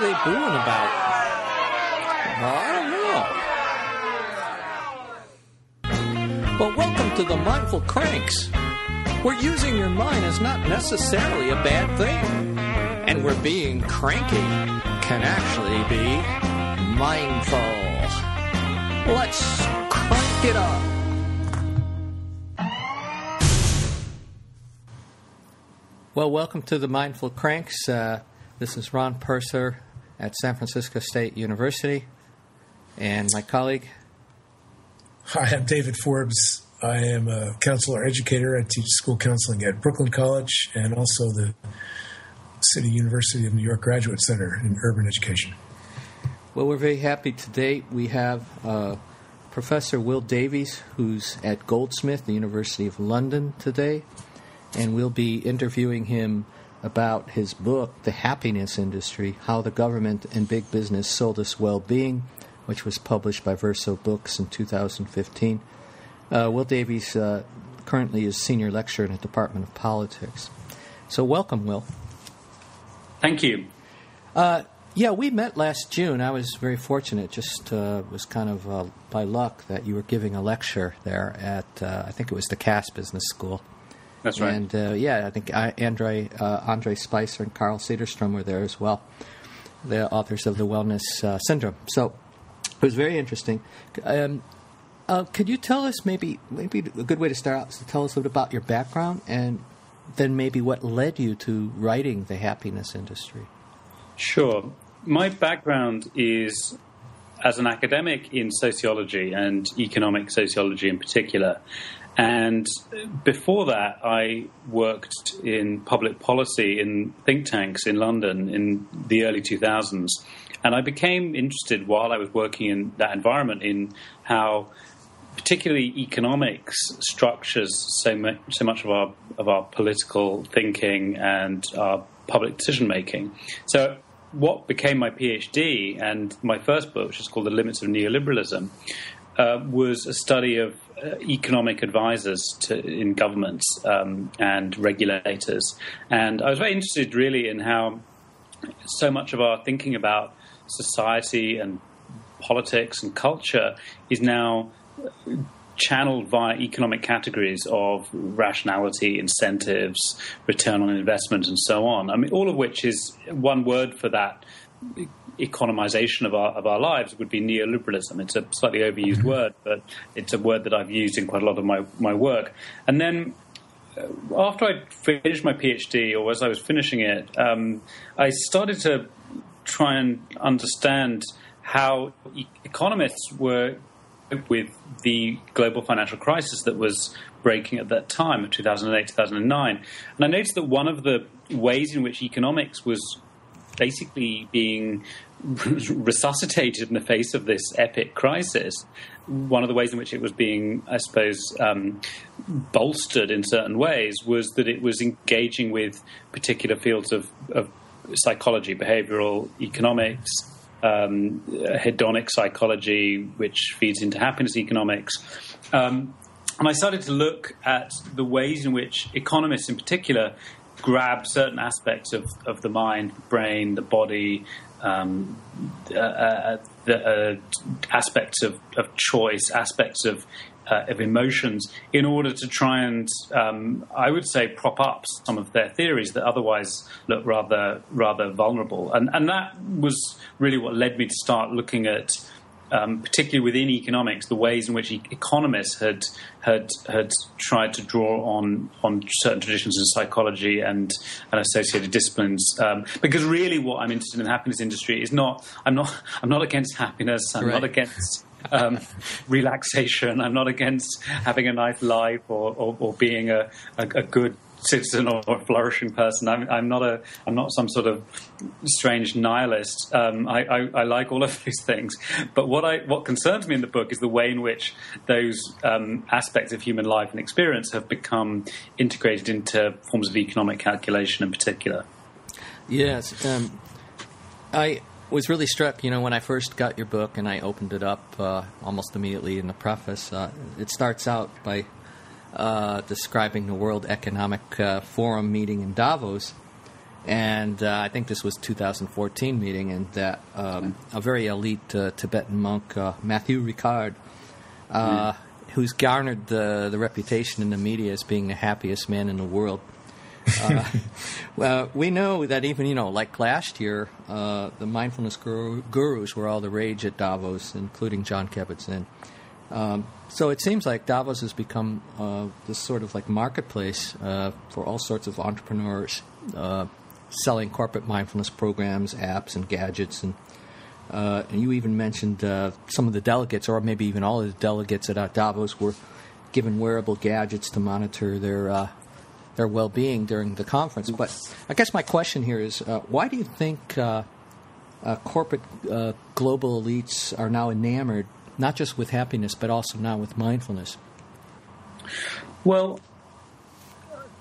are they booing about? I don't know. But welcome to the Mindful Cranks, where using your mind is not necessarily a bad thing, and where being cranky can actually be mindful. Let's crank it up. Well, welcome to the Mindful Cranks. This is Ron Purser at San Francisco State University, and my colleague. Hi, I'm David Forbes. I am a counselor educator. I teach school counseling at Brooklyn College and also the City University of New York Graduate Center in Urban Education. Well, we're very happy today. We have Professor Will Davies, who's at Goldsmiths, the University of London today. And we'll be interviewing him about his book, The Happiness Industry: How the Government and Big Business Sold Us Wellbeing, which was published by Verso Books in 2015. Will Davies currently is senior lecturer in the Department of Politics. So welcome, Will. Thank you. Yeah, we met last June. I was very fortunate. Just was kind of by luck that you were giving a lecture there at, I think it was the Cass Business School. That's right. And, yeah, I think Andre Spicer and Carl Sederstrom were there as well, the authors of The Wellness Syndrome. So it was very interesting. Could you tell us maybe a good way to start out is to tell us a bit about your background and then maybe what led you to writing The Happiness Industry? Sure. My background is as an academic in sociology and economic sociology in particular. And before that, I worked in public policy in think tanks in London in the early 2000s. And I became interested while I was working in that environment in how particularly economics structures so much of our political thinking and our public decision-making. So what became my PhD and my first book, which is called The Limits of Neoliberalism, was a study of economic advisors in governments and regulators. And I was very interested really in how so much of our thinking about society and politics and culture is now channeled via economic categories of rationality, incentives, return on investment, and so on. I mean, all of which is one word for that economization of our lives would be neoliberalism. It's a slightly overused word, but it's a word that I've used in quite a lot of my work. And then after I finished my PhD, or as I was finishing it, I started to try and understand how economists were with the global financial crisis that was breaking at that time, 2008, 2009. And I noticed that one of the ways in which economics was basically being resuscitated in the face of this epic crisis, one of the ways in which it was being, I suppose, bolstered in certain ways was that it was engaging with particular fields of psychology, behavioral economics, hedonic psychology, which feeds into happiness economics. And I started to look at the ways in which economists in particular grab certain aspects of the mind, the brain, the body, aspects of choice, aspects of emotions, in order to try and, I would say, prop up some of their theories that otherwise look rather vulnerable. And that was really what led me to start looking at, particularly within economics, the ways in which economists had tried to draw on certain traditions in psychology and associated disciplines. Because really, what I'm interested in the happiness industry is not. I'm not against happiness. I'm not against relaxation. I'm not against having a nice life or being a good citizen or a flourishing person. I'm not some sort of strange nihilist. I like all of these things, but what concerns me in the book is the way in which those aspects of human life and experience have become integrated into forms of economic calculation, in particular. Yes, I was really struck. You know, when I first got your book and I opened it up almost immediately in the preface, it starts out by describing the World Economic Forum meeting in Davos, And I think this was 2014 meeting, and that a very elite Tibetan monk, Matthieu Ricard, who's garnered the reputation in the media as being the happiest man in the world. Well, we know that even, you know, like last year, the mindfulness gurus were all the rage at Davos, including Jon Kabat-Zinn. So it seems like Davos has become this sort of like marketplace for all sorts of entrepreneurs selling corporate mindfulness programs, apps, and gadgets. And you even mentioned some of the delegates, or maybe even all of the delegates at Davos, were given wearable gadgets to monitor their well-being during the conference. But I guess my question here is, why do you think corporate global elites are now enamored not just with happiness but also now with mindfulness? Well,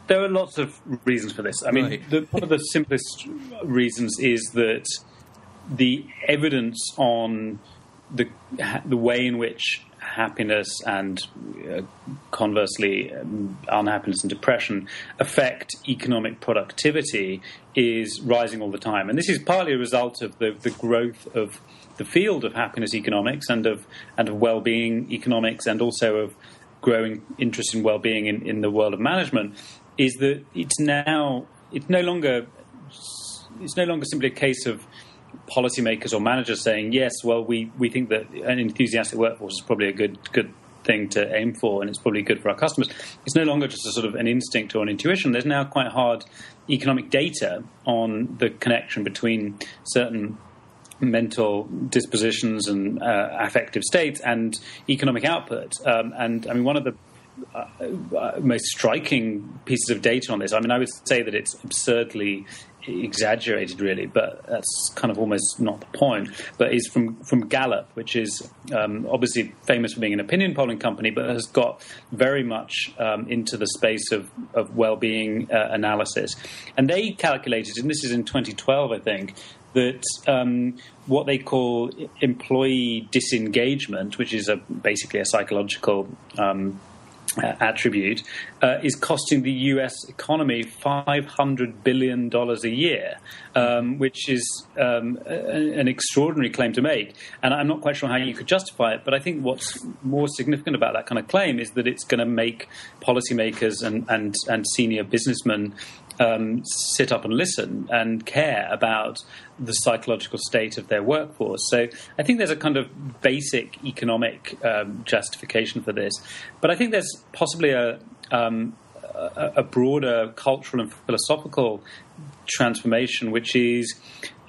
there are lots of reasons for this. I mean, one of the simplest reasons is that the evidence on the way in which happiness and conversely unhappiness and depression affect economic productivity is rising all the time. And this is partly a result of the growth of the field of happiness economics and of well-being economics, and also of growing interest in well-being in the world of management, is that it's no longer simply a case of policymakers or managers saying, yes, well, we think that an enthusiastic workforce is probably a good thing to aim for, and it's probably good for our customers. It's no longer just a sort of an instinct or an intuition. There's now quite hard economic data on the connection between certain mental dispositions and affective states and economic output. And I mean, one of the most striking pieces of data on this, I mean, I would say that it's absurdly exaggerated, really, but that's kind of almost not the point, but is from Gallup, which is obviously famous for being an opinion polling company, but has got very much into the space of well-being analysis. And they calculated, and this is in 2012, I think, that what they call employee disengagement, which is basically a psychological attribute, is costing the US economy $500 billion a year, which is an extraordinary claim to make. And I'm not quite sure how you could justify it, but I think what's more significant about that kind of claim is that it's going to make policymakers and senior businessmen sit up and listen and care about the psychological state of their workforce. So I think there's a kind of basic economic justification for this. But I think there's possibly a broader cultural and philosophical transformation, which is,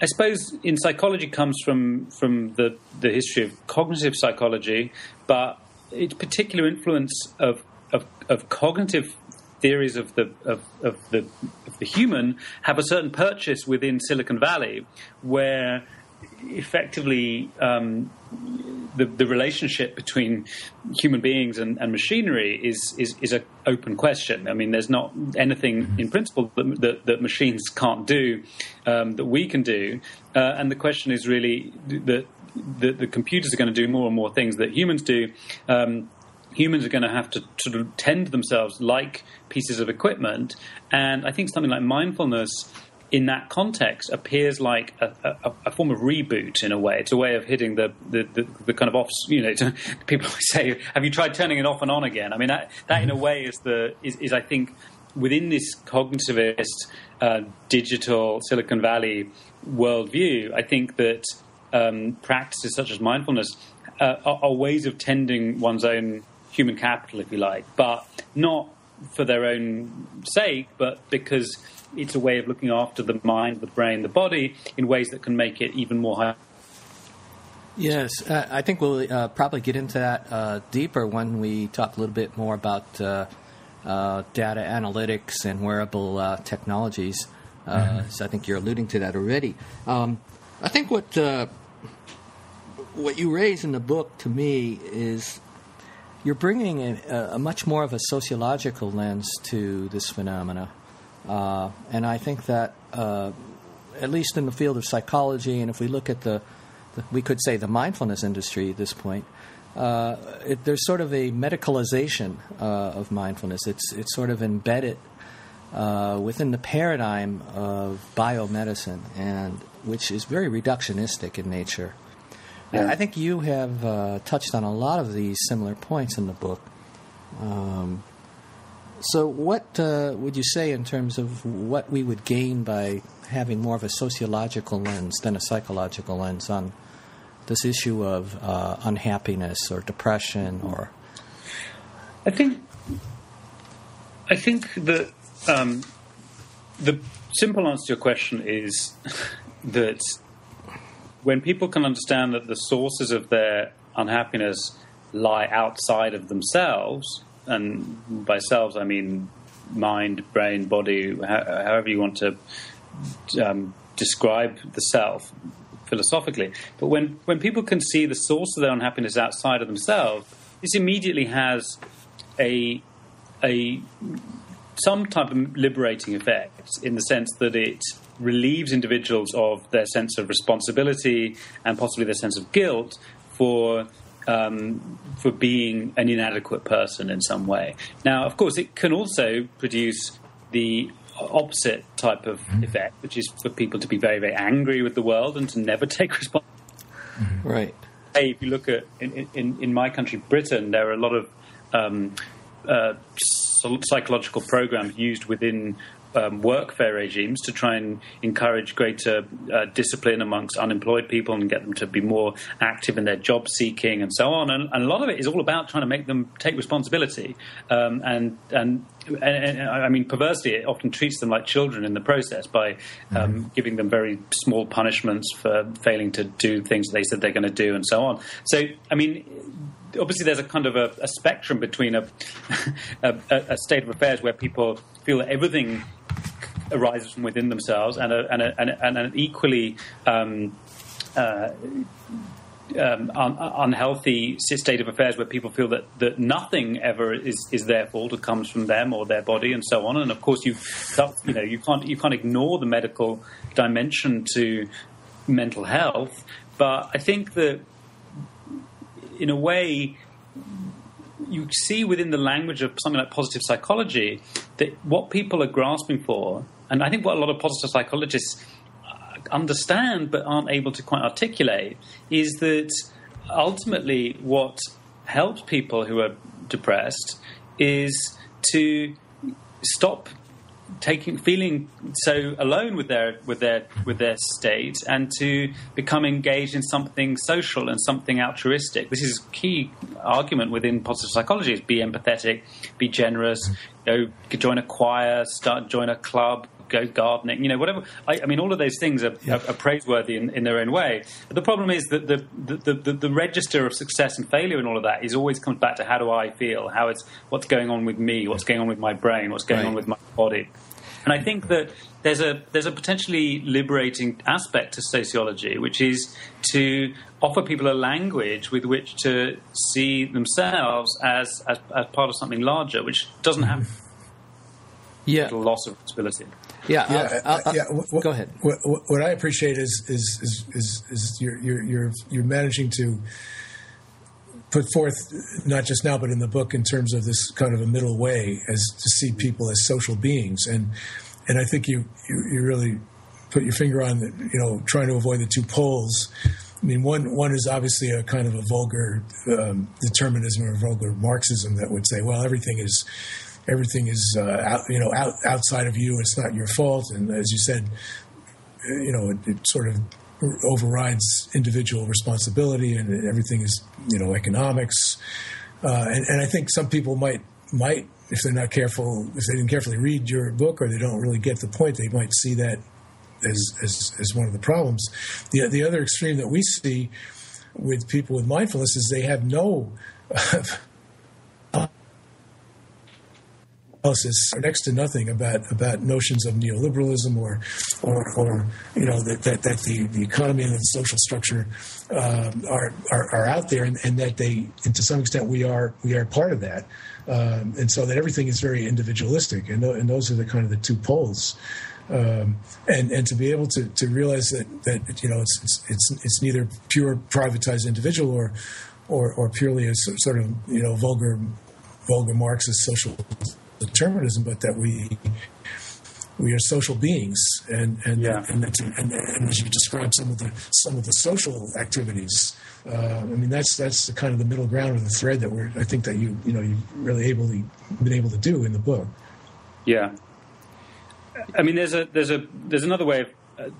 I suppose, in psychology comes from the history of cognitive psychology, but its particular influence of cognitive theories of the human have a certain purchase within Silicon Valley, where effectively the relationship between human beings and machinery is an open question. I mean, there's not anything in principle that machines can't do that we can do, and the question is really that the computers are going to do more and more things that humans do. Humans are going to have to sort of tend to themselves like pieces of equipment. And I think something like mindfulness in that context appears like a form of reboot in a way. It's a way of hitting the kind of off, you know, people say, have you tried turning it off and on again? I mean, that in a way is I think, within this cognitivist, digital Silicon Valley worldview, I think that practices such as mindfulness are ways of tending one's own human capital, if you like, but not for their own sake, but because it's a way of looking after the mind, the brain, the body in ways that can make it even more high. Yes, I think we'll probably get into that deeper when we talk a little bit more about data analytics and wearable technologies. So I think you're alluding to that already. I think what you raise in the book to me is you're bringing a much more of a sociological lens to this phenomena. And I think that, at least in the field of psychology, and if we look at we could say the mindfulness industry at this point, there's sort of a medicalization of mindfulness. It's sort of embedded within the paradigm of biomedicine, and which is very reductionistic in nature. Yeah. I think you have touched on a lot of these similar points in the book. So what would you say in terms of what we would gain by having more of a sociological lens than a psychological lens on this issue of unhappiness or depression? Or I think that the simple answer to your question is that when people can understand that the sources of their unhappiness lie outside of themselves, and by selves I mean mind, brain, body, however you want to describe the self philosophically. But when people can see the source of their unhappiness outside of themselves, this immediately has some type of liberating effect, in the sense that it relieves individuals of their sense of responsibility and possibly their sense of guilt for being an inadequate person in some way. Now, of course, it can also produce the opposite type of effect, which is for people to be very, very angry with the world and to never take responsibility. Right. Hey, if you look at, in my country, Britain, there are a lot of psychological programs used within workfare regimes to try and encourage greater discipline amongst unemployed people and get them to be more active in their job seeking and so on. And a lot of it is all about trying to make them take responsibility. I mean, perversely, it often treats them like children in the process by giving them very small punishments for failing to do things they said they're going to do and so on. So, I mean, obviously there's a kind of a spectrum between a state of affairs where people feel that everything arises from within themselves, and an equally unhealthy state of affairs where people feel that nothing ever is their fault, or comes from them or their body and so on. And of course, you can't ignore the medical dimension to mental health. But I think that, in a way, you see within the language of something like positive psychology that what people are grasping for, and I think what a lot of positive psychologists understand but aren't able to quite articulate, is that ultimately what helps people who are depressed is to stop feeling so alone with their state, and to become engaged in something social and something altruistic. This is a key argument within positive psychology: is be empathetic, be generous, go join a choir, join a club, go gardening, whatever. I mean, all of those things are praiseworthy in their own way. But the problem is that the register of success and failure and all of that always comes back to how do I feel, what's going on with me, what's going on with my brain, what's going on with my body. And I think that there's a potentially liberating aspect to sociology, which is to offer people a language with which to see themselves as part of something larger, which doesn't have a loss of responsibility. Go ahead. What I appreciate is you're managing to put forth, not just now but in the book, in terms of this kind of a middle way, as to see people as social beings, and I think you really put your finger on trying to avoid the two poles. I mean, one is obviously a kind of a vulgar determinism or vulgar Marxism that would say, well, everything is outside of you. It's not your fault, and as you said, it sort of overrides individual responsibility, and everything is economics. And I think some people might, if they're not careful, if they didn't carefully read your book or they don't really get the point, they might see that as one of the problems. The other extreme that we see with people with mindfulness is they have no analysis, or next to nothing, about notions of neoliberalism or that the economy and the social structure are out there, and that they, and to some extent, we are part of that, and so that everything is very individualistic, and those are the kind of the two poles, and to be able to realize that it's neither pure privatized individual or purely a sort of vulgar Marxist social determinism, but that we we are social beings, and as you described some of the social activities, I mean that's the kind of the middle ground or the thread that we're, I think that you've really been able to do in the book. Yeah, I mean there's another way of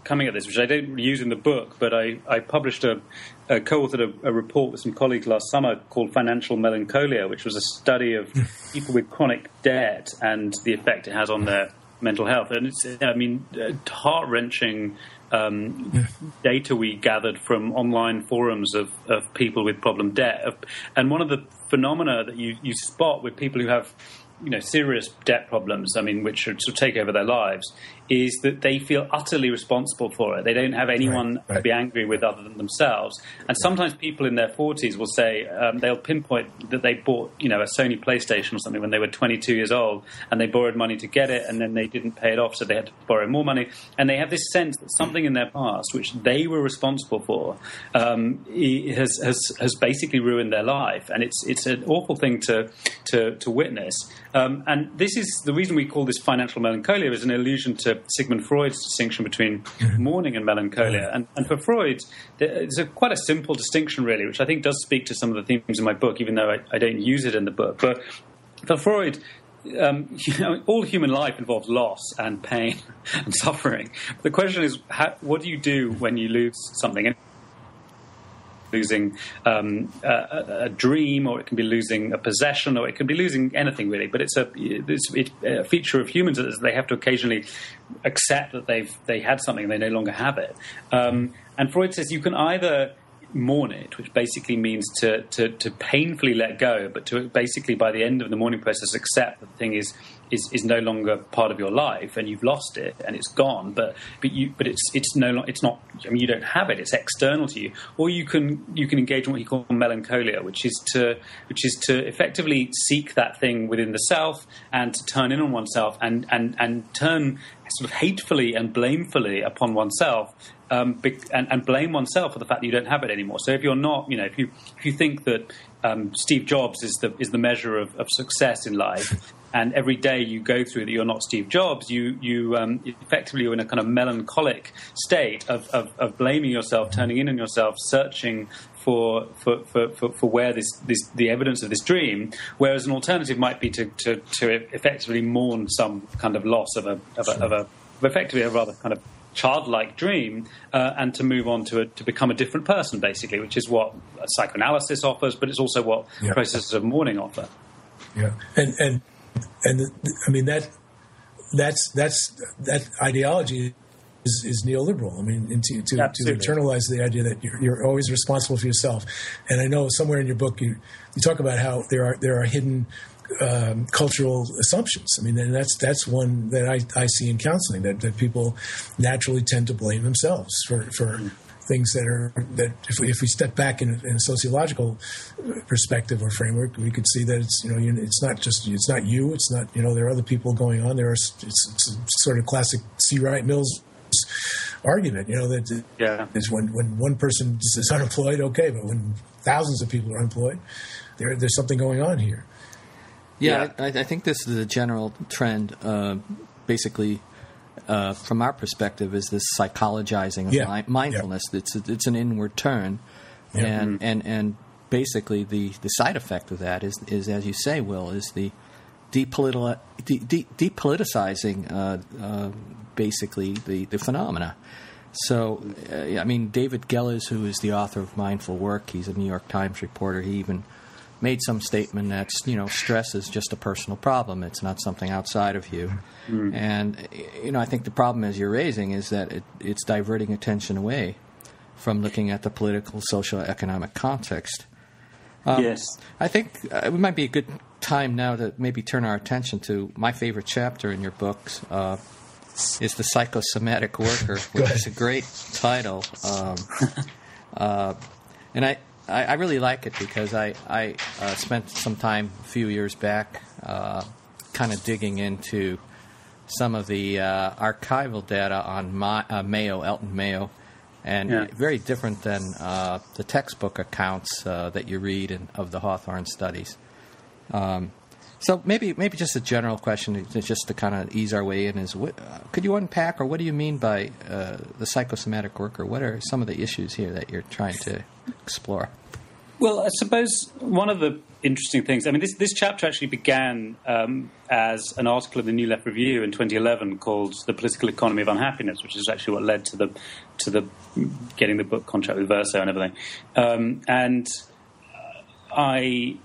coming at this, which I don't use in the book, but I published a co-authored a report with some colleagues last summer called Financial Melancholia, which was a study of people with chronic debt and the effect it has on their mental health, and it's, I mean, heart-wrenching data we gathered from online forums of people with problem debt, and one of the phenomena that you spot with people who have, serious debt problems, I mean, which should sort of take over their lives, is that they feel utterly responsible for it. They don't have anyone to be angry with other than themselves. And sometimes people in their 40s will say, they'll pinpoint that they bought, a Sony PlayStation or something when they were 22 years old, and they borrowed money to get it, and then they didn't pay it off, so they had to borrow more money. And they have this sense that something in their past, which they were responsible for, has basically ruined their life. And it's an awful thing to witness. And this is the reason we call this financial melancholia, is an allusion to Sigmund Freud's distinction between mourning and melancholia. And for Freud, it's quite a simple distinction, really, which I think does speak to some of the themes in my book, even though I don't use it in the book. But for Freud, all human life involves loss and pain and suffering. The question is, what do you do when you lose something? And losing a dream, or it can be losing a possession, or it can be losing anything, really. But it's a feature of humans that they have to occasionally accept that they had something and they no longer have it. And Freud says you can either mourn it, which basically means to painfully let go, but to basically by the end of the mourning process accept that the thing is no longer part of your life and you've lost it and it's gone, but it's no longer, it's not, I mean, you don't have it, it's external to you. Or you can engage in what he calls melancholia, which is to effectively seek that thing within the self and to turn in on oneself and turn sort of hatefully and blamefully upon oneself, and blame oneself for the fact that you don't have it anymore. So if you're not, if you think that Steve Jobs is the measure of success in life, and every day you go through that you're not Steve Jobs, you effectively are in a kind of melancholic state of blaming yourself, turning in on yourself, searching for where the evidence of this dream, whereas an alternative might be to effectively mourn some kind of loss of effectively a rather kind of childlike dream, and to move on to become a different person, basically, which is what psychoanalysis offers, but it's also what processes of mourning offer. Yeah, and I mean that ideology is neoliberal. I mean, to internalize the idea that you're always responsible for yourself. And I know somewhere in your book you talk about how there are hidden cultural assumptions. I mean, and that's one that I see in counseling, that people naturally tend to blame themselves for things that if we step back in a sociological perspective or framework, we could see that it's not you, there are other people going on. It's sort of classic C. Wright Mills argument, is when one person is unemployed, okay, but when thousands of people are unemployed, there's something going on here. Yeah, yeah. I think this is a general trend, basically. From our perspective, is this psychologizing of mindfulness. Yeah. It's an inward turn, and basically the side effect of that is as you say, Will, is the depoliticizing basically the phenomena. So, I mean, David Gelles, who is the author of Mindful Work, he's a New York Times reporter. He even made some statement that, stress is just a personal problem. It's not something outside of you. Mm. And, I think the problem, as you're raising, is that it's diverting attention away from looking at the political, social, economic context. Yes. I think it might be a good time now to maybe turn our attention to my favorite chapter in your books, is The Psychosomatic Worker, which is a great title. And I really like it because I spent some time a few years back kind of digging into some of the archival data on Mayo, Elton Mayo, and very different than the textbook accounts that you read of the Hawthorne studies. So maybe just a general question, just to kind of ease our way in, is could you unpack, or what do you mean by the psychosomatic worker? What are some of the issues here that you're trying to explore? Well, I suppose one of the interesting things, I mean, this chapter actually began as an article in the New Left Review in 2011 called "The Political Economy of Unhappiness," which is actually what led to the getting the book contract with Verso and everything. And I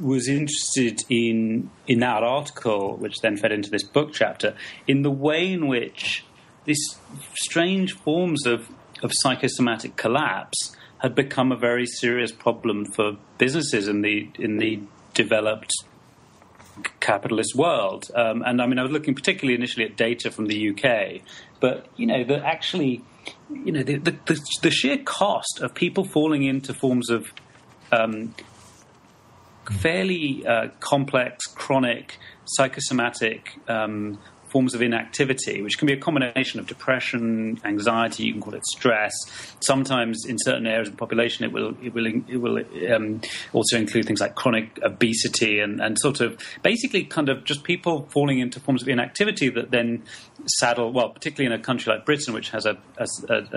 was interested in that article, which then fed into this book chapter, in the way in which these strange forms of psychosomatic collapse had become a very serious problem for businesses in the developed capitalist world. And I mean, I was looking particularly initially at data from the UK, but the sheer cost of people falling into forms of fairly complex, chronic, psychosomatic forms of inactivity, which can be a combination of depression, anxiety. You can call it stress. Sometimes, in certain areas of the population, it will also include things like chronic obesity and sort of basically kind of just people falling into forms of inactivity that then saddle. Well, particularly in a country like Britain, which has a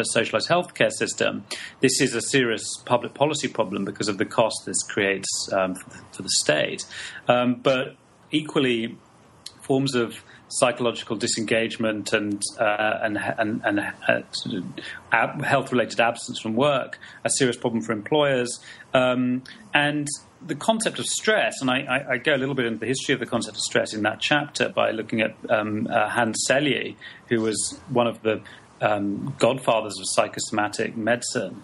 socialized healthcare system, this is a serious public policy problem because of the cost this creates for the state. But equally, forms of psychological disengagement and health-related absence from work, a serious problem for employers, and the concept of stress. And I go a little bit into the history of the concept of stress in that chapter by looking at Hans Selye, who was one of the godfathers of psychosomatic medicine.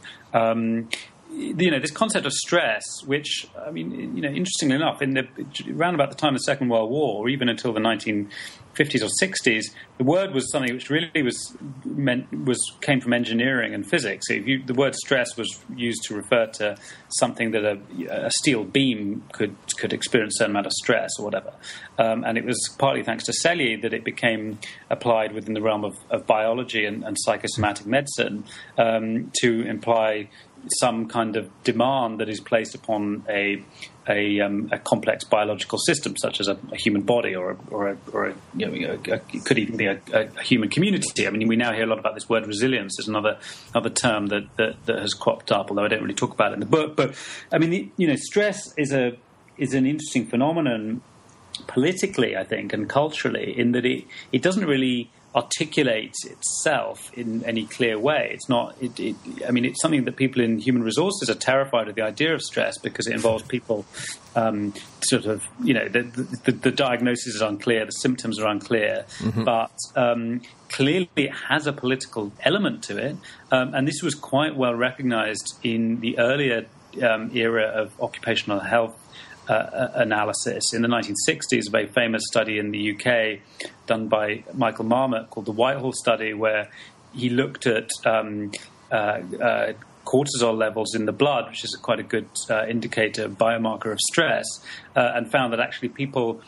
This concept of stress, which, I mean, interestingly enough, around about the time of the Second World War, or even until the 1950s or 60s, the word was something which really came from engineering and physics. The word stress was used to refer to something that a steel beam could experience a certain amount of stress or whatever. And it was partly thanks to Selye that it became applied within the realm of biology and psychosomatic medicine to imply some kind of demand that is placed upon a complex biological system, such as a human body, or it could even be a human community. I mean, we now hear a lot about this word resilience. Is another term that has cropped up, although I don't really talk about it in the book. But I mean, stress is an interesting phenomenon politically, I think, and culturally, in that it doesn't really articulate itself in any clear way. It's not. It's something that people in human resources are terrified of, the idea of stress, because it involves people. The diagnosis is unclear, the symptoms are unclear, mm-hmm. but clearly it has a political element to it, and this was quite well recognized in the earlier era of occupational health analysis. In the 1960s, a very famous study in the UK done by Michael Marmot called the Whitehall Study, where he looked at cortisol levels in the blood, which is quite a good indicator, biomarker of stress, and found that actually people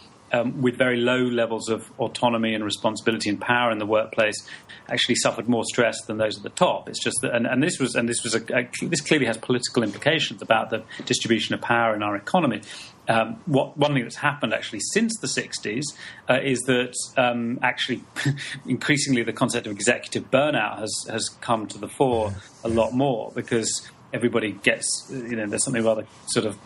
with very low levels of autonomy and responsibility and power in the workplace actually suffered more stress than those at the top. It's just that, this clearly has political implications about the distribution of power in our economy. One thing that's happened actually since the 60s is that actually increasingly the concept of executive burnout has come to the fore a lot more, because everybody gets, there's something rather sort of,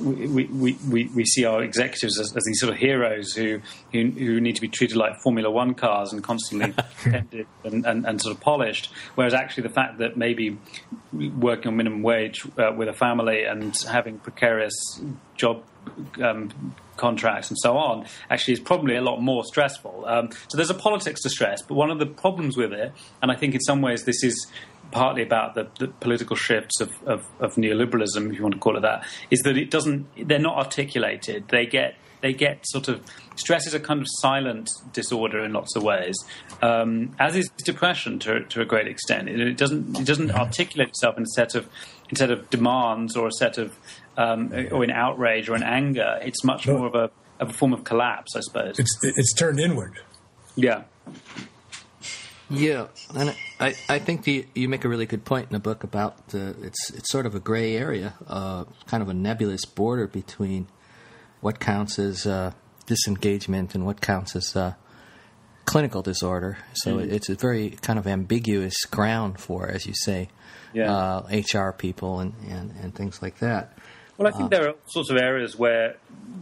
we see our executives as these sort of heroes who need to be treated like Formula One cars and constantly tended and sort of polished, whereas actually the fact that maybe working on minimum wage with a family and having precarious job contracts and so on actually is probably a lot more stressful. So there's a politics to stress, but one of the problems with it, and I think in some ways this is partly about the political shifts of neoliberalism, if you want to call it that, is that it doesn't. They're not articulated. They get sort of, stress is a kind of silent disorder in lots of ways, as is depression to a great extent. It doesn't articulate itself in a set of demands or a set of or in outrage or in anger. It's much more of a form of collapse, I suppose. It's turned inward. Yeah. Yeah, and I think you make a really good point in the book about it's sort of a gray area, kind of a nebulous border between what counts as disengagement and what counts as clinical disorder. So it's a very kind of ambiguous ground for, as you say, HR people and things like that. Well, I think there are all sorts of areas where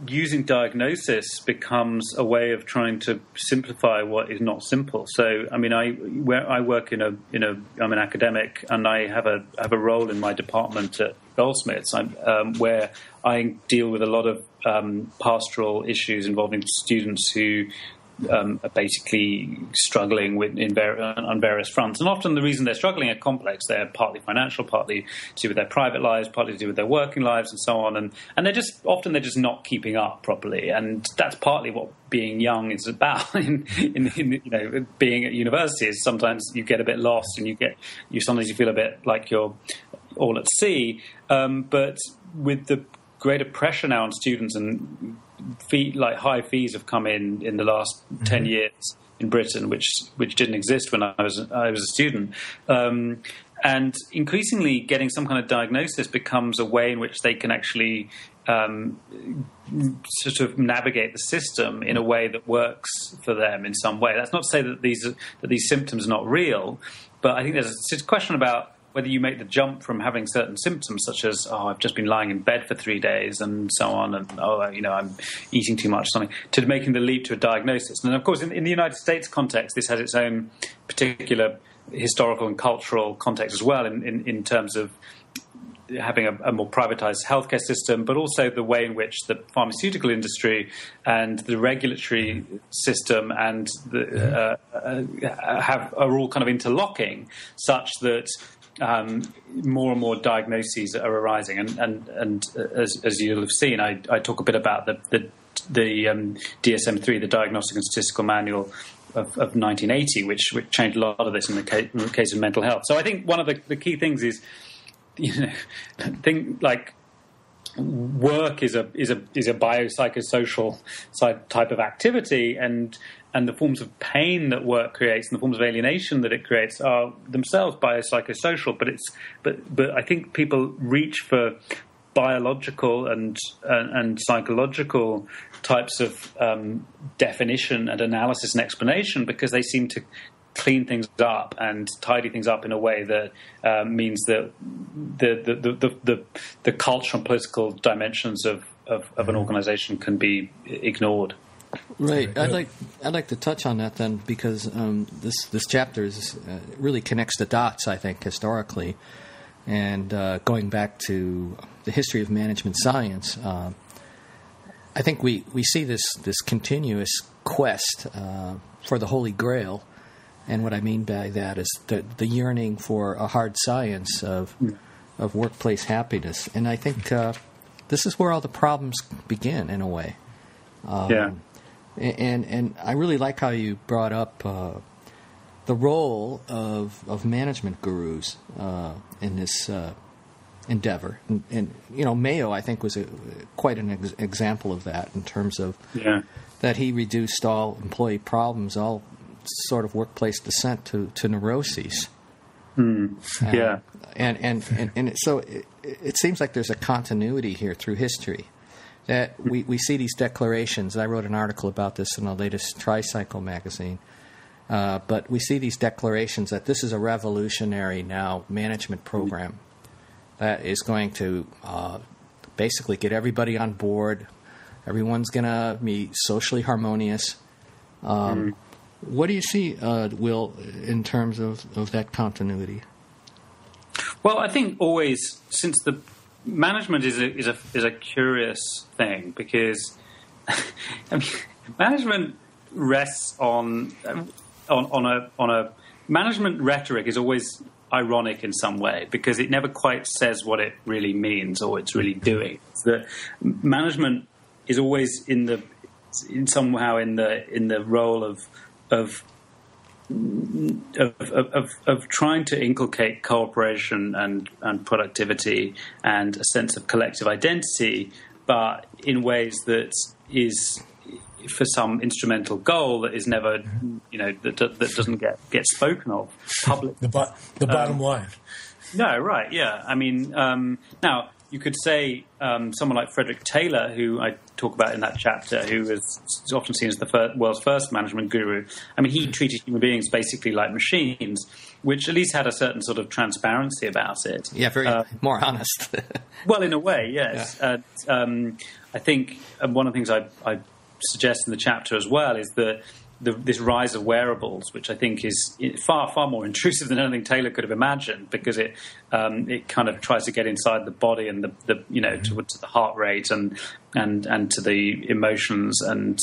using diagnosis becomes a way of trying to simplify what is not simple. So, I mean, I work I'm an academic, and I have a role in my department at Goldsmiths, where I deal with a lot of pastoral issues involving students who are basically struggling on various fronts. And often the reason they're struggling are complex. They're partly financial, partly to do with their private lives, partly to do with their working lives and so on. And they're just not keeping up properly. And that's partly what being young is about. Being at university is sometimes you get a bit lost and sometimes you feel a bit like you're all at sea. But with the greater pressure now on students and high fees have come in the last 10 years in Britain, which didn't exist when I was a student. And increasingly getting some kind of diagnosis becomes a way in which they can actually sort of navigate the system in a way that works for them in some way. That's not to say that these symptoms are not real, but I think there's a question about whether you make the jump from having certain symptoms such as, oh, I've just been lying in bed for 3 days and so on, and, oh, I'm eating too much, something, to making the leap to a diagnosis. And, of course, in the United States context, this has its own particular historical and cultural context as well in terms of having a more privatized healthcare system, but also the way in which the pharmaceutical industry and the regulatory system and are all kind of interlocking such that more and more diagnoses are arising, and as you'll have seen, I talk a bit about the DSM-3, the Diagnostic and Statistical Manual of 1980, which changed a lot of this in the case of mental health. So I think one of the key things is, thing like work is a biopsychosocial type of activity, and the forms of pain that work creates and the forms of alienation that it creates are themselves biopsychosocial. But I think people reach for biological and psychological types of definition and analysis and explanation because they seem to clean things up and tidy things up in a way that means that the cultural and political dimensions of an organisation can be ignored. Right. I'd like to touch on that then, because this chapter really connects the dots, I think, historically, and going back to the history of management science. I think we see this continuous quest for the Holy Grail, and what I mean by that is the yearning for a hard science of workplace happiness, and I think this is where all the problems begin in a way. Yeah. And I really like how you brought up the role of management gurus in this endeavor. And Mayo, I think, was quite an example of that in terms of that he reduced all employee problems, all sort of workplace dissent to neuroses. Mm. Yeah. So it seems like there's a continuity here through history. That we see these declarations. I wrote an article about this in the latest Tricycle magazine. But we see these declarations that this is a revolutionary now management program that is going to basically get everybody on board. Everyone's going to be socially harmonious. What do you see, Will, in terms of that continuity? Well, I think always since the management is a curious thing because management rests on a management rhetoric is always ironic in some way because it never quite says what it really means or it's really doing. It's that management is always in the role of trying to inculcate cooperation and productivity and a sense of collective identity, but in ways that is for some instrumental goal that is never, that doesn't get spoken of publicly. The bottom line. No, right, yeah. I mean, now you could say someone like Frederick Taylor, who I talk about in that chapter, who is often seen as the world's first management guru. I mean, he treated human beings basically like machines, which at least had a certain sort of transparency about it. Yeah, very more honest. Well, in a way, yes. Yeah. I think one of the things I suggest in the chapter as well is that this rise of wearables, which I think is far, far more intrusive than anything Taylor could have imagined, because it kind of tries to get inside the body and to the heart rate and to the emotions and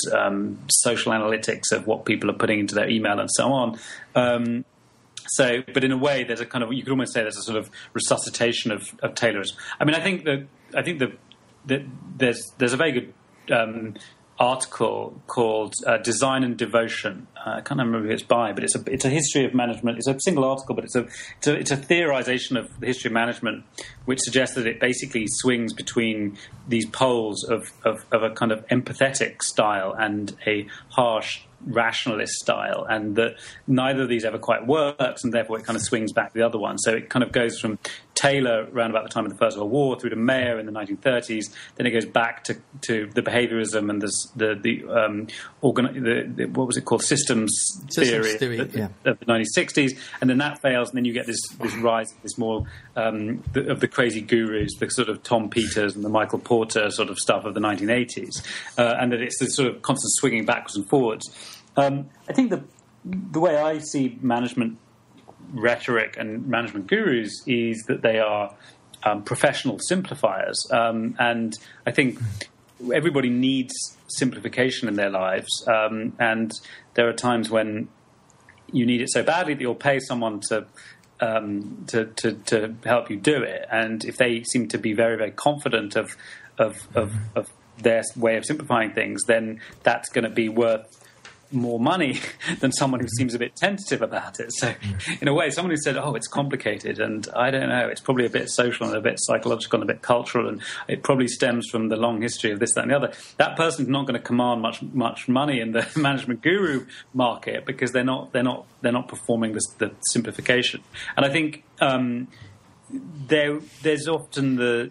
social analytics of what people are putting into their email and so on. But in a way, there's a kind of, you could almost say there's a sort of resuscitation of Taylor's. I mean, I think that there's a very good article called Design and Devotion. I can't remember who it's by, but it's a history of management. It's a single article, but it's a theorization of the history of management, which suggests that it basically swings between these poles of a kind of empathetic style and a harsh rationalist style, and that neither of these ever quite works, and therefore it kind of swings back to the other one. So it kind of goes from Taylor around about the time of the First World War through to Mayo in the 1930s, then it goes back to the behaviorism and the what was it called, systems theory of the 1960s, and then that fails, and then you get this rise, this more of the crazy gurus, the sort of Tom Peters and the Michael Porter sort of stuff of the 1980s, and that it's this sort of constant swinging backwards and forwards. I think the way I see management rhetoric and management gurus is that they are professional simplifiers, and I think everybody needs simplification in their lives, and there are times when you need it so badly that you'll pay someone to help you do it, and if they seem to be very, very confident of their way of simplifying things, then that's going to be worth more money than someone who seems a bit tentative about it. So in a way, someone who said, oh, it's complicated, and I don't know, it's probably a bit social and a bit psychological and a bit cultural, and it probably stems from the long history of this, that, and the other, that person's not going to command much money in the management guru market, because they're not performing the simplification. And I think there's often the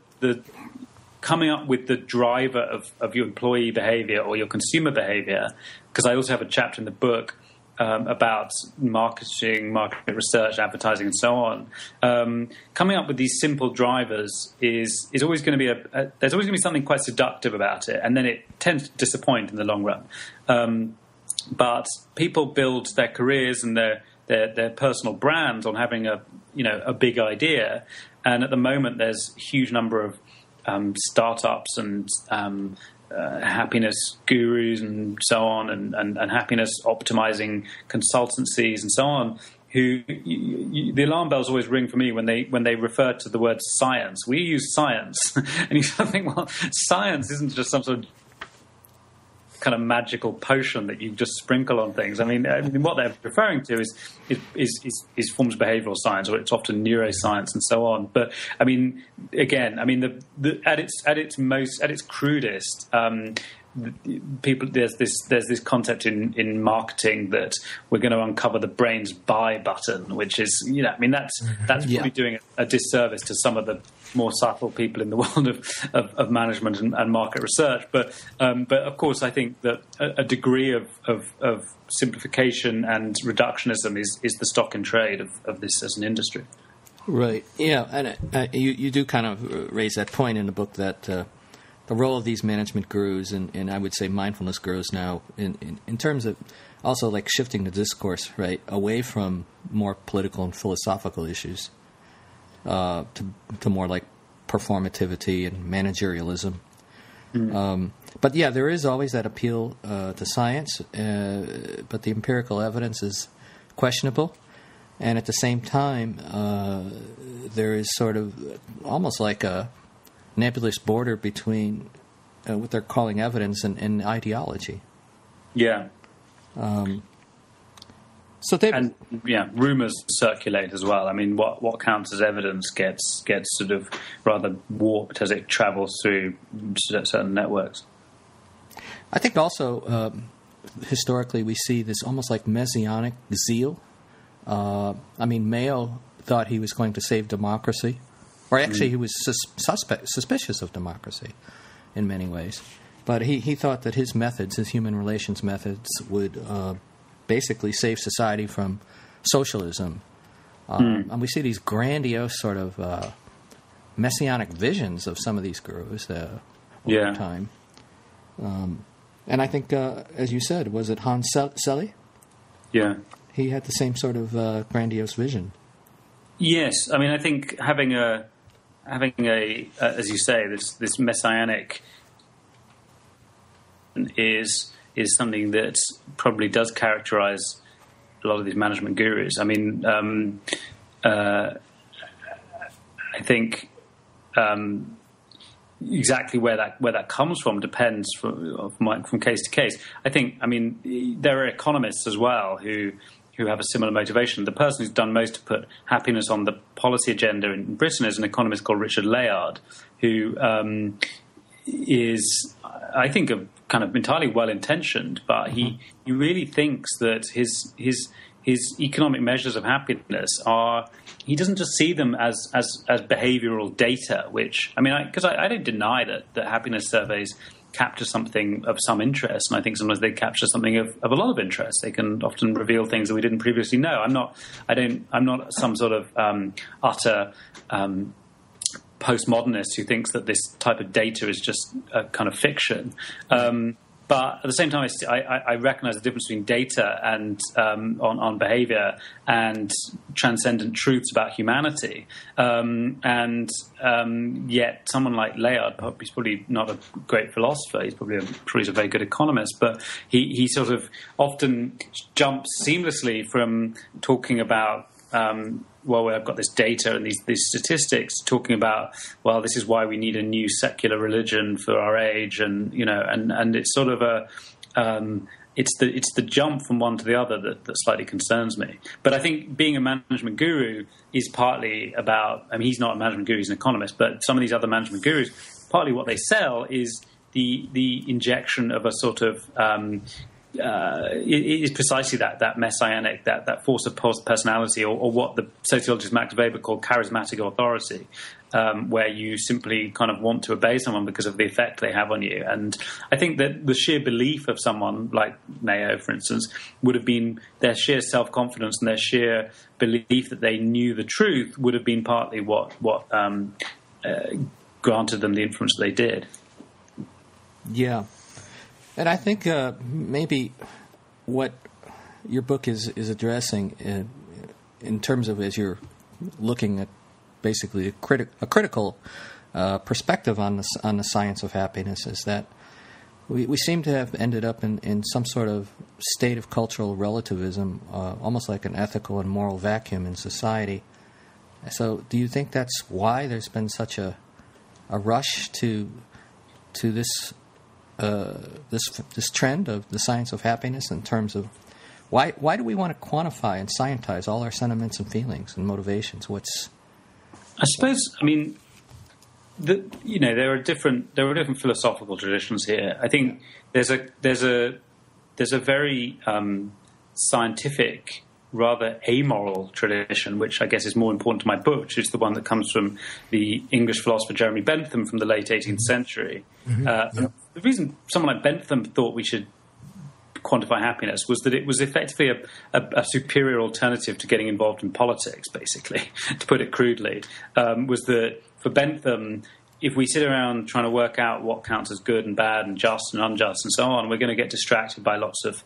coming up with the driver of your employee behavior or your consumer behavior, because I also have a chapter in the book about marketing, market research, advertising, and so on. Coming up with these simple drivers is always going to be there's always going to be something quite seductive about it, and then it tends to disappoint in the long run. But people build their careers and their personal brands on having a big idea, and at the moment there's a huge number of startups and happiness gurus and so on, and happiness optimizing consultancies and so on, who the alarm bells always ring for me when they refer to the word science. We use science, and you sort of think, well, science isn't just some sort of kind of magical potion that you just sprinkle on things. I mean what they're referring to is forms of behavioral science, or it's often neuroscience and so on. But I mean, again, I mean, at its crudest, people, there's this concept in marketing that we're going to uncover the brain's buy button, which is, you know, I mean, that's probably doing a disservice to some of the more subtle people in the world of management and market research. But of course, I think that a degree of simplification and reductionism is the stock in trade of this as an industry. Right. Yeah. And you do kind of raise that point in the book, that the role of these management gurus and I would say mindfulness gurus now in terms of also like shifting the discourse, right, away from more political and philosophical issues. To more like performativity and managerialism. But yeah, there is always that appeal to science, but the empirical evidence is questionable. And at the same time, there is sort of almost like a nebulous border between what they're calling evidence and ideology. Yeah. So and yeah, rumors circulate as well. I mean, what counts as evidence gets sort of rather warped as it travels through certain networks. I think also historically we see this almost like messianic zeal. I mean, Mayo thought he was going to save democracy Or actually, he was suspicious of democracy in many ways. But he thought that his methods, his human relations methods, would basically save society from socialism. And we see these grandiose sort of messianic visions of some of these gurus over time. And I think, as you said, was it Hans Selye? Yeah. He had the same sort of grandiose vision. Yes. I mean, I think having a as you say, this messianic is something that probably does characterize a lot of these management gurus. I mean, I think exactly where that comes from depends from case to case. I think, I mean, there are economists as well who have a similar motivation. The person who's done most to put happiness on the policy agenda in Britain is an economist called Richard Layard, who is, I think, a kind of entirely well-intentioned, but he really thinks that his economic measures of happiness are, he doesn't just see them as behavioral data, which, I mean, because I don't deny that happiness surveys capture something of some interest, and I think sometimes they capture something of a lot of interest. They can often reveal things that we didn't previously know. I'm not some sort of utter postmodernist who thinks that this type of data is just a kind of fiction. But at the same time, I recognize the difference between data and on behavior and transcendent truths about humanity. Yet someone like Layard, he's probably not a great philosopher, he's a very good economist, but he sort of often jumps seamlessly from talking about I've got this data and these statistics, talking about, well, this is why we need a new secular religion for our age, and you know, and it's sort of a it's the jump from one to the other that slightly concerns me. But I think being a management guru is partly about, I mean, he's not a management guru, he's an economist, but some of these other management gurus, partly what they sell is the injection of a sort of it is precisely that messianic, that force of personality, or what the sociologist Max Weber called charismatic authority, where you simply kind of want to obey someone because of the effect they have on you. And I think that the sheer belief of someone like Mayo, for instance, would have been their sheer self-confidence and their sheer belief that they knew the truth would have been partly what granted them the influence they did. Yeah. And I think maybe what your book is addressing in terms of, as you're looking at basically a critical perspective on the science of happiness, is that we seem to have ended up in some sort of state of cultural relativism, almost like an ethical and moral vacuum in society. So do you think that's why there's been such a rush to this this trend of the science of happiness, in terms of why do we want to quantify and scientize all our sentiments and feelings and motivations? There are different philosophical traditions here. I think there's a very scientific, rather amoral tradition, which I guess is more important to my book, which is the one that comes from the English philosopher Jeremy Bentham from the late 18th century. The reason someone like Bentham thought we should quantify happiness was that it was effectively a superior alternative to getting involved in politics, basically, to put it crudely, was that for Bentham, if we sit around trying to work out what counts as good and bad and just and unjust and so on, we're going to get distracted by lots of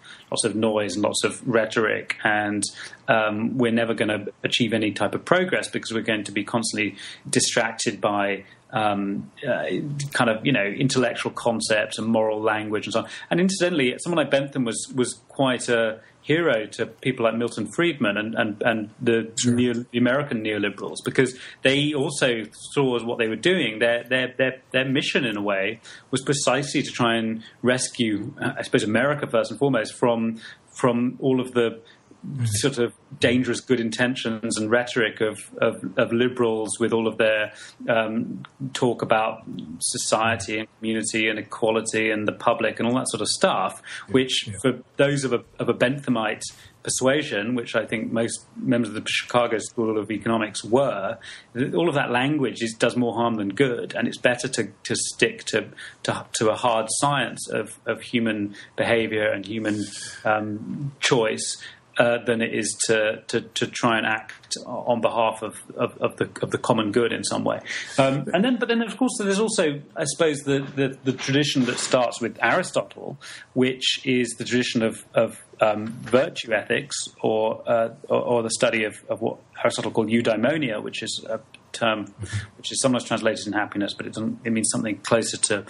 noise and lots of rhetoric, and we're never going to achieve any type of progress because we're going to be constantly distracted by intellectual concepts and moral language and so on. And incidentally, someone like Bentham was quite a hero to people like Milton Friedman and the American neoliberals, because they also saw what they were doing. Their mission, in a way, was precisely to try and rescue, I suppose, America first and foremost from all of the sort of dangerous good intentions and rhetoric of liberals with all of their talk about society and community and equality and the public and all that sort of stuff, which for those of a Benthamite persuasion, which I think most members of the Chicago School of Economics were, all of that language does more harm than good, and it's better to stick to a hard science of human behavior and human choice than it is to try and act on behalf of the common good in some way. But then of course there's also, I suppose, the tradition that starts with Aristotle, which is the tradition of virtue ethics, or the study of what Aristotle called eudaimonia, which is a term which is sometimes translated in happiness, but it means something closer to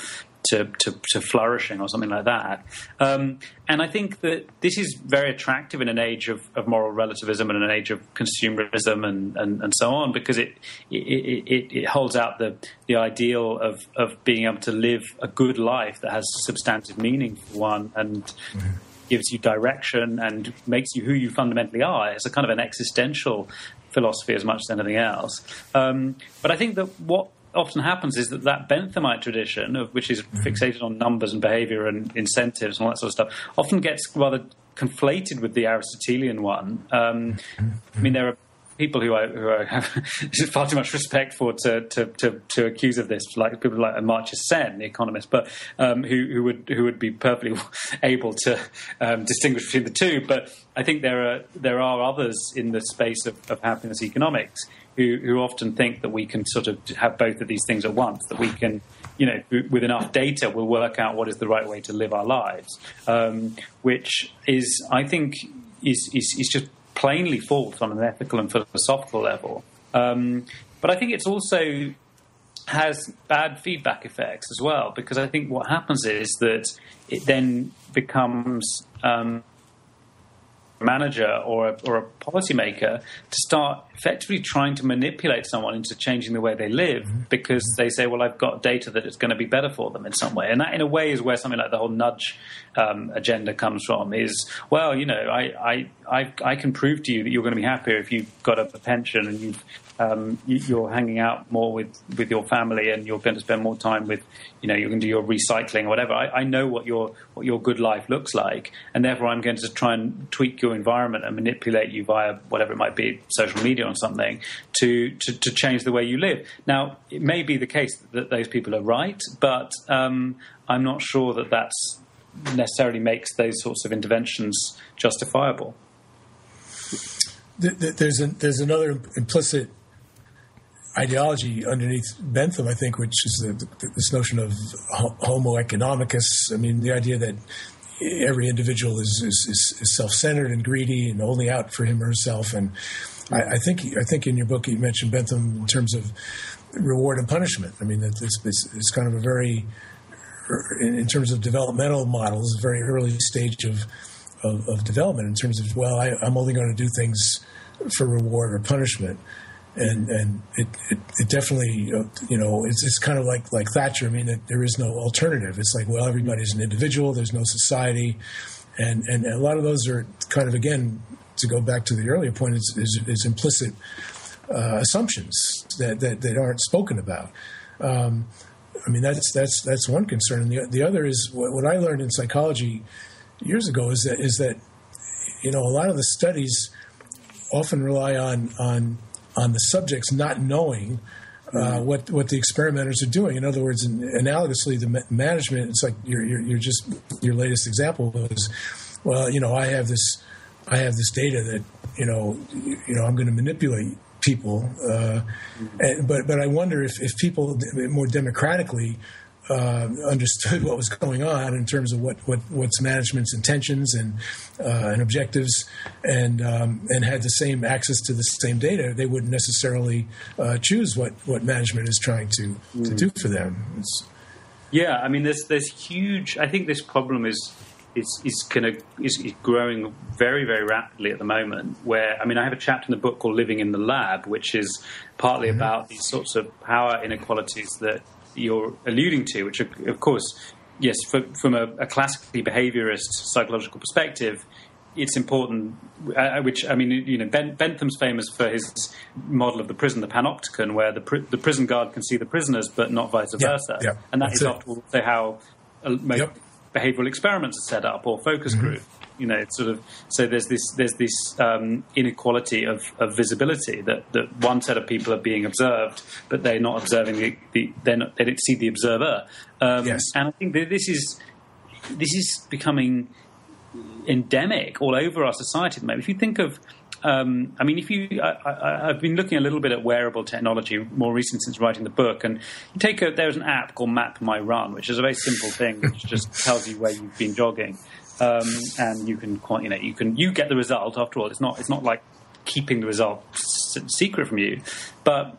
flourishing or something like that. And I think that this is very attractive in an age of moral relativism and an age of consumerism and so on, because it holds out the ideal of being able to live a good life that has substantive meaning for one and gives you direction and makes you who you fundamentally are. It's a kind of an existential philosophy as much as anything else. But I think that what often happens is that Benthamite tradition, which is fixated on numbers and behavior and incentives and all that sort of stuff, often gets rather conflated with the Aristotelian one. I mean, there are people who I have far too much respect for to accuse of this, like people like Amartya Sen, the economist, but who would be perfectly able to distinguish between the two. But I think there are others in the space of happiness economics who often think that we can sort of have both of these things at once, that we can, you know, with enough data, we'll work out what is the right way to live our lives, which is, I think, is just plainly false on an ethical and philosophical level. But I think it's also has bad feedback effects as well, because I think what happens is that it then becomes manager or a policymaker to start effectively trying to manipulate someone into changing the way they live, because they say, well, I've got data that it's going to be better for them in some way. And that, in a way, is where something like the whole nudge agenda comes from, is, well, you know, I can prove to you that you're going to be happier if you've got a pension and you're hanging out more with your family, and you're going to spend more time with, you know, you're going to do your recycling or whatever. I know what your good life looks like, and therefore I'm going to try and tweak your environment and manipulate you via whatever it might be, social media or something, to change the way you live. Now, it may be the case that those people are right, but I'm not sure that that's necessarily makes those sorts of interventions justifiable. There's another implicit ideology underneath Bentham, I think, which is this notion of homo economicus. I mean, the idea that every individual is self-centered and greedy and only out for him or herself. And I think in your book you mentioned Bentham in terms of reward and punishment. I mean, it's kind of a very, in terms of developmental models, a very early stage of development, in terms of, well, I'm only going to do things for reward or punishment, and it definitely, you know, it's kind of like Thatcher. I mean, that there is no alternative. It's like, well, everybody's an individual. There's no society, and a lot of those are kind of, again, to go back to the earlier point, is implicit assumptions that aren't spoken about. I mean, that's one concern. And the other is what I learned in psychology years ago is that you know, a lot of the studies often rely on the subjects not knowing what the experimenters are doing. In other words, analogously, the management, it's like you're just, your latest example was, well, you know, I have this data that, you know I'm going to manipulate people, but I wonder if people more democratically understood what was going on in terms of what's management's intentions and objectives, and had the same access to the same data, they wouldn't necessarily choose what management is trying to do for them. Yeah, I mean, there's huge. I think this problem is growing very, very rapidly at the moment. Where, I mean, I have a chapter in the book called "Living in the Lab," which is partly about these sorts of power inequalities that you're alluding to, which, of course, yes, from a classically behaviorist psychological perspective, it's important, which, I mean, you know, Bentham's famous for his model of the prison, the panopticon, where the prison guard can see the prisoners, but not vice versa. Yeah, yeah. And that is often how most behavioral experiments are set up, or focus group. You know, it's sort of, so there's this inequality of visibility that one set of people are being observed, but they're not observing they don't see the observer. And I think that this is becoming endemic all over our society. If you think of, I've been looking a little bit at wearable technology more recently since writing the book, and you there's an app called Map My Run, which is a very simple thing, which just tells you where you've been jogging. And you can, you get the result. After all, it's not like keeping the result secret from you. But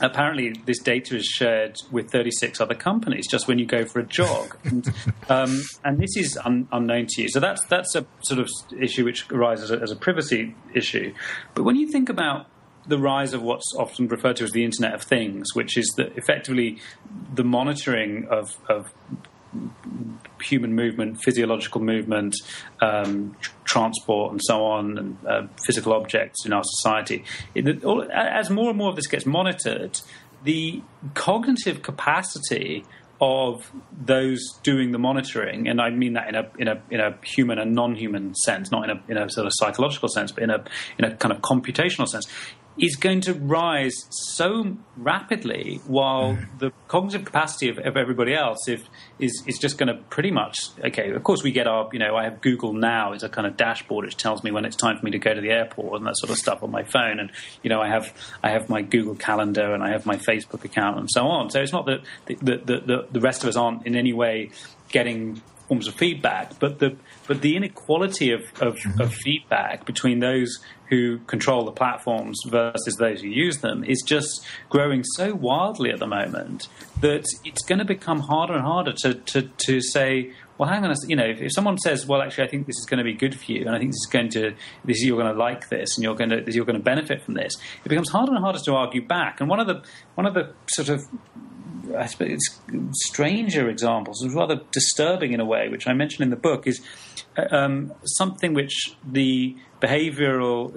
apparently, this data is shared with 36 other companies just when you go for a jog, and this is unknown to you. So that's a sort of issue which arises as a privacy issue. But when you think about the rise of what's often referred to as the Internet of Things, which is that effectively the monitoring of human movement, physiological movement, transport, and so on, and physical objects in our society. As more and more of this gets monitored, the cognitive capacity of those doing the monitoring, and I mean that in a human and non-human sense, not in a sort of psychological sense, but in a kind of computational sense, is going to rise so rapidly, while the cognitive capacity of everybody else is just going to pretty much, of course we get our, I have Google Now as a kind of dashboard which tells me when it's time for me to go to the airport and that sort of stuff on my phone. And, I have my Google Calendar and I have my Facebook account and so on. So it's not that the rest of us aren't in any way getting forms of feedback, but the inequality of feedback between those who control the platforms versus those who use them is just growing so wildly at the moment that it's going to become harder and harder to say, well, hang on a second, if someone says, well, actually, I think this is going to be good for you, and I think you're going to like this, and you're going to benefit from this, it becomes harder and harder to argue back. And one of the sort of, I suppose, it's stranger examples, rather disturbing in a way, which I mentioned in the book, is something which the behavioural,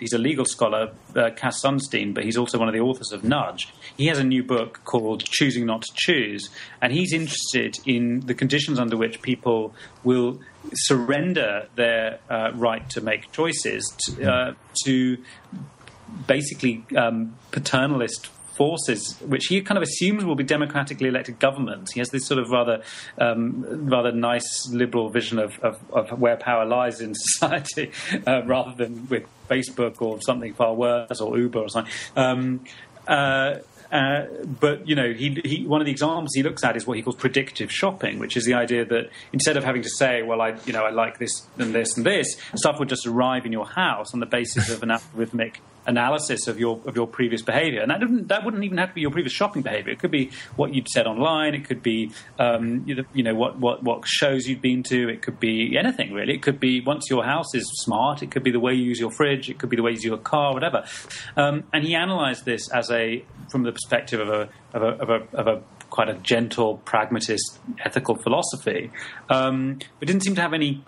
he's a legal scholar, Cass Sunstein, but he's also one of the authors of Nudge. He has a new book called Choosing Not to Choose, and he's interested in the conditions under which people will surrender their right to make choices to basically paternalist forces, which he kind of assumes will be democratically elected governments. He has this sort of rather nice liberal vision of where power lies in society, rather than with Facebook or something far worse, or Uber or something. But he one of the examples he looks at is what he calls predictive shopping, which is the idea that instead of having to say, well, I like this and this and this, stuff would just arrive in your house on the basis of an algorithmic analysis of your previous behavior. And that wouldn't even have to be your previous shopping behavior. It could be what you'd said online. It could be, what shows you'd been to. It could be anything, really. It could be, once your house is smart, it could be the way you use your fridge. It could be the way you use your car, whatever. And he analyzed this from the perspective of a quite a gentle, pragmatist, ethical philosophy. But didn't seem to have any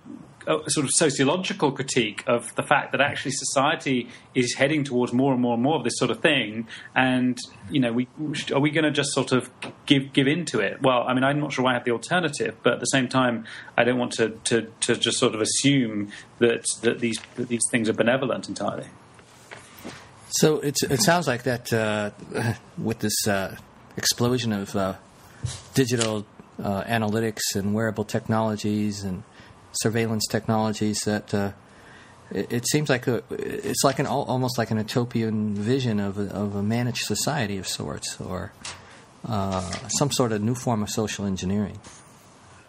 sort of sociological critique of the fact that actually society is heading towards more and more and more of this sort of thing, and are we going to just sort of give in to it? Well, I mean, I'm not sure I have the alternative, but at the same time, I don't want to just sort of assume that these things are benevolent entirely. So it sounds like that with this explosion of digital analytics and wearable technologies and surveillance technologies, that it seems like it's like almost like an utopian vision of a managed society of sorts, or some sort of new form of social engineering.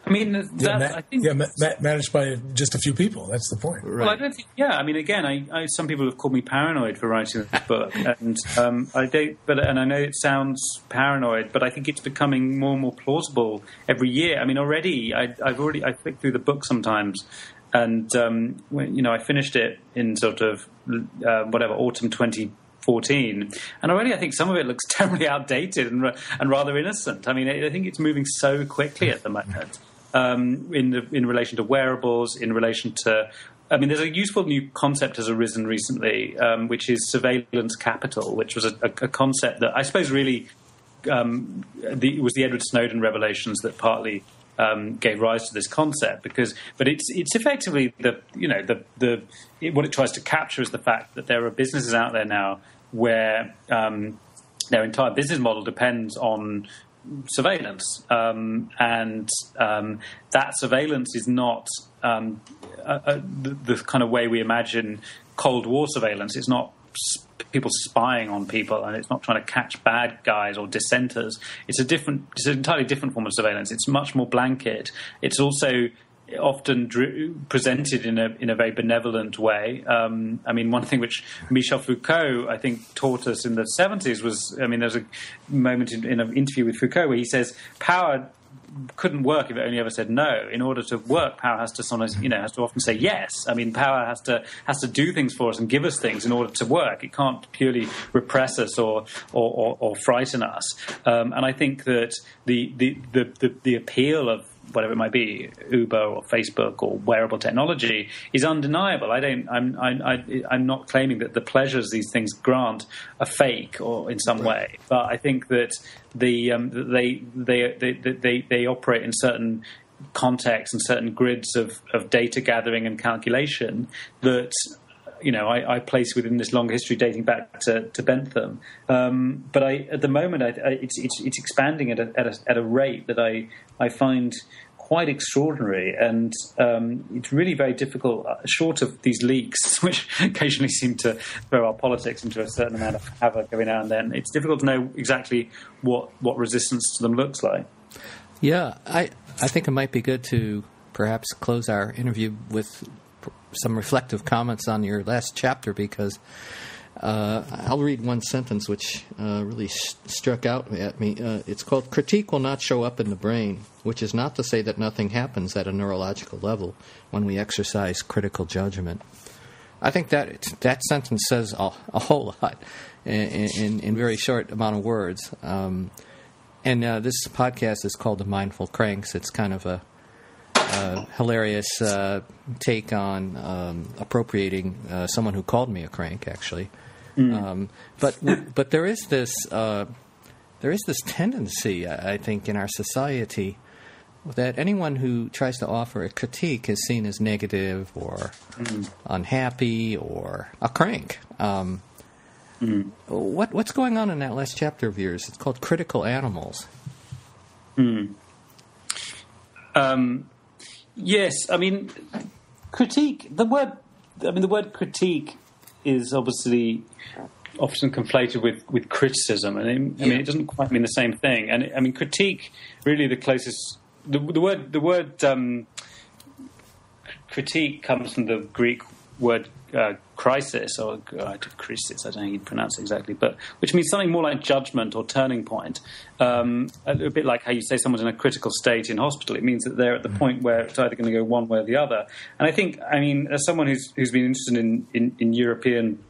I mean, managed by just a few people. That's the point. Right. Well, I don't think. Yeah, I mean, again, I some people have called me paranoid for writing this book, and I don't. But I know it sounds paranoid, but I think it's becoming more and more plausible every year. I mean, already I flick through the book sometimes, and I finished it in sort of autumn 2014, and already I think some of it looks terribly outdated and rather innocent. I mean, I think it's moving so quickly at the moment. In relation to wearables, in relation to I mean, there's a useful new concept has arisen recently, which is surveillance capital, which was a concept that I suppose really it was the Edward Snowden revelations that partly gave rise to this concept. But it's effectively what it tries to capture is the fact that there are businesses out there now where their entire business model depends on surveillance, and that surveillance is not the kind of way we imagine Cold War surveillance. It's not people spying on people, and it's not trying to catch bad guys or dissenters. It's an entirely different form of surveillance. It's much more blanket. It's also often presented in a very benevolent way. I mean, one thing which Michel Foucault, I think, taught us in the 70s was, I mean, there's a moment in an interview with Foucault where he says power couldn't work if it only ever said no. In order to work, power has to sometimes, has to often say yes. I mean, power has to do things for us and give us things in order to work. It can't purely repress us or frighten us. And I think that the appeal of whatever it might be, Uber or Facebook or wearable technology, is undeniable. I'm not claiming that the pleasures these things grant are fake or in some way, but I think that they operate in certain contexts and certain grids of data gathering and calculation that I place within this long history dating back to Bentham. But at the moment, it's expanding at a rate that I find quite extraordinary, and it's really very difficult, short of these leaks, which occasionally seem to throw our politics into a certain amount of havoc every now and then. It's difficult to know exactly what resistance to them looks like. Yeah, I think it might be good to perhaps close our interview with some reflective comments on your last chapter, because I'll read one sentence which really struck out at me. It's called, "Critique will not show up in the brain, which is not to say that nothing happens at a neurological level when we exercise critical judgment." I think that sentence says a whole lot in very short amount of words. And this podcast is called The Mindful Cranks. It's kind of a hilarious take on appropriating someone who called me a crank, actually. But there is this tendency, I think, in our society that anyone who tries to offer a critique is seen as negative or unhappy or a crank. What's going on in that last chapter of yours? It's called Critical Animals. Yes, I mean, critique. The word critique is obviously often conflated with criticism, and I mean it doesn't quite mean the same thing. And I mean, critique really the closest. The word critique comes from the Greek word crisis or crisis. I don't know how you pronounce it exactly, but which means something more like judgment or turning point. A bit like how you say someone's in a critical state in hospital. It means that they're at the point where it's either going to go one way or the other. And I think, I mean, as someone who's been interested in European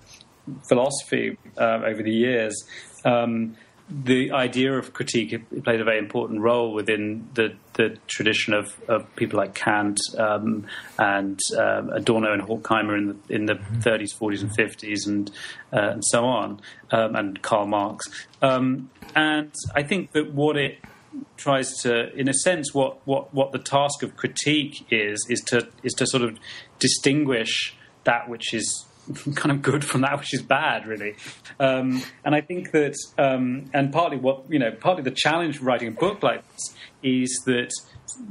philosophy over the years, the idea of critique played a very important role within the tradition of people like Kant and Adorno and Horkheimer in the 30s, 40s, and 50s, and so on, and Karl Marx. And I think that what it tries to, in a sense, what the task of critique is to sort of distinguish that which is kind of good from that which is bad, really. And I think that, and partly the challenge of writing a book like this is that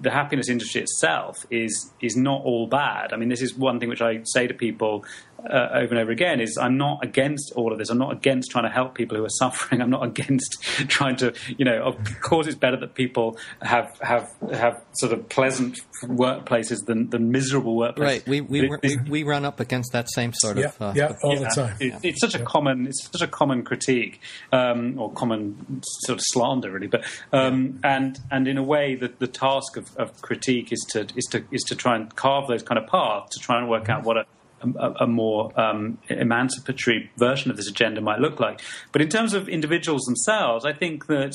the happiness industry itself is not all bad. I mean, this is one thing which I say to people over and over again, is I'm not against all of this. I'm not against trying to help people who are suffering. I'm not against trying to, of course it's better that people have sort of pleasant workplaces than miserable workplaces. Right. We run up against that same sort of all the time. It's such a common critique or common sort of slander, really. But and in a way, the task of critique is to try and carve those kind of paths, to try and work out what a more emancipatory version of this agenda might look like. But in terms of individuals themselves, I think that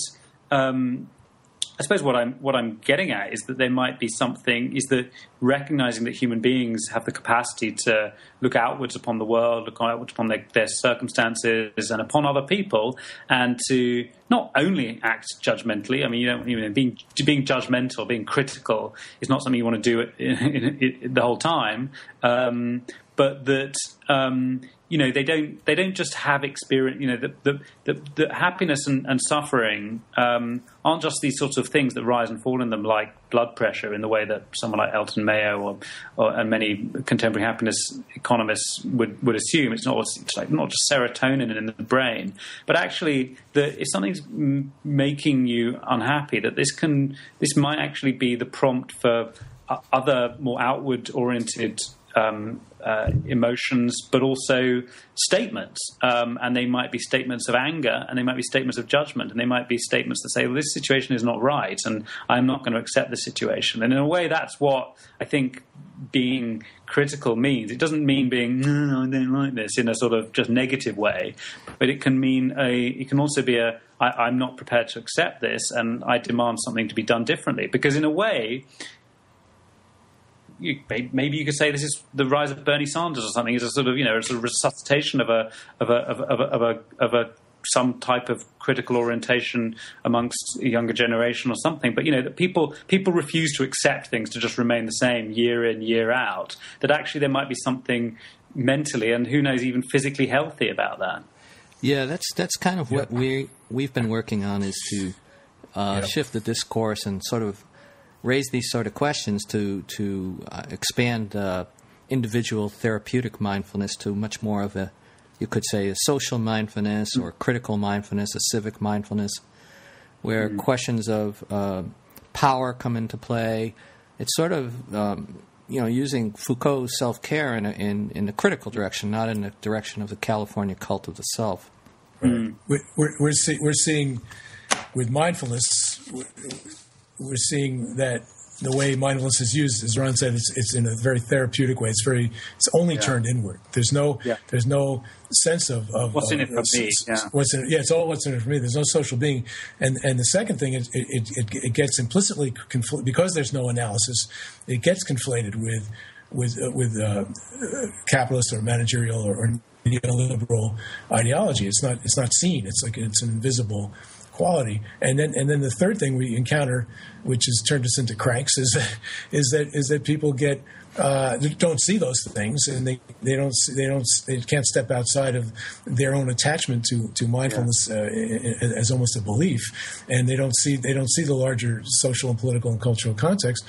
I suppose what I'm getting at is that there might be something, is that recognizing that human beings have the capacity to look outwards upon the world, look outwards upon their circumstances and upon other people, and to not only act judgmentally. I mean, being judgmental, being critical is not something you want to do the whole time, but that they don't just have experience. That happiness and suffering aren't just these sorts of things that rise and fall in them, like blood pressure, in the way that someone like Elton Mayo and many contemporary happiness economists would assume. It's not just serotonin in the brain, but actually that if something's making you unhappy, that this might actually be the prompt for other more outward oriented emotions, but also statements, and they might be statements of anger, and they might be statements of judgment, and they might be statements that say, well, this situation is not right and I'm not going to accept the situation. And in a way, that's what I think being critical means. It doesn't mean being I don't like this in a sort of just negative way, but it can mean it can also be I'm not prepared to accept this and I demand something to be done differently. Because in a way, maybe you could say this is the rise of Bernie Sanders or something. It's a sort of resuscitation of some type of critical orientation amongst a younger generation or something. But that people refuse to accept things to just remain the same year in, year out. That actually there might be something mentally and who knows even physically healthy about that. Yeah, that's kind of what we've been working on, is to shift the discourse and sort of raise these sort of questions to expand individual therapeutic mindfulness to much more of a, you could say, a social mindfulness or critical mindfulness, a civic mindfulness, where questions of power come into play. It's sort of using Foucault's self-care in the critical direction, not in the direction of the California cult of the self. Mm. We're seeing with mindfulness. We're seeing that the way mindfulness is used, as Ron said, it's in a very therapeutic way. It's only turned inward. There's no sense of what's in it for me. It's all what's in it for me. There's no social being. And the second thing is it gets implicitly because there's no analysis. It gets conflated with capitalist or managerial or neoliberal ideology. It's not seen. It's like it's an invisible quality. And then the third thing we encounter, which has turned us into cranks, is that people get don't see those things, and they can't step outside of their own attachment to mindfulness as almost a belief, and they don't see the larger social and political and cultural context,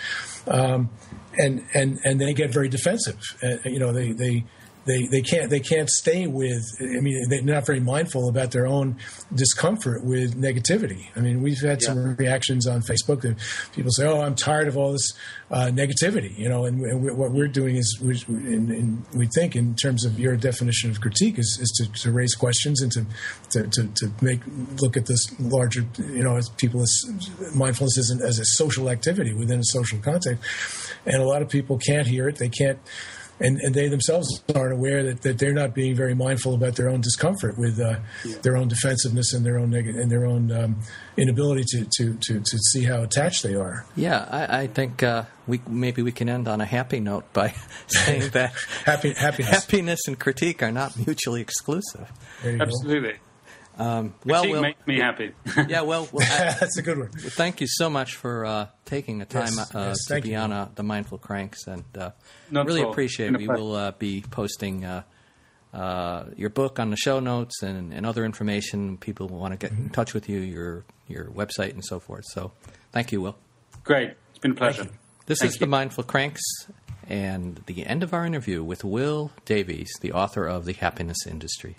and they get very defensive. They can't stay with. I mean, they're not very mindful about their own discomfort with negativity. I mean, we've had some reactions on Facebook that people say, "Oh, I'm tired of all this negativity," And what we're doing is, we think, in terms of your definition of critique, is to raise questions and to look at this larger, as people, as mindfulness as a social activity within a social context. And a lot of people can't hear it. They can't. And they themselves aren't aware that they're not being very mindful about their own discomfort with their own defensiveness and their own inability to see how attached they are. Yeah, I think we can end on a happy note by saying that happiness and critique are not mutually exclusive. Absolutely. Will make me happy. Yeah, that's a good one. Well, thank you so much for taking the time to be on the Mindful Cranks, and really appreciate it. We will be posting your book on the show notes and other information. People want to get in touch with you, your website and so forth. So thank you, Will. Great. It's been a pleasure. This is the Mindful Cranks and the end of our interview with Will Davies, the author of The Happiness Industry.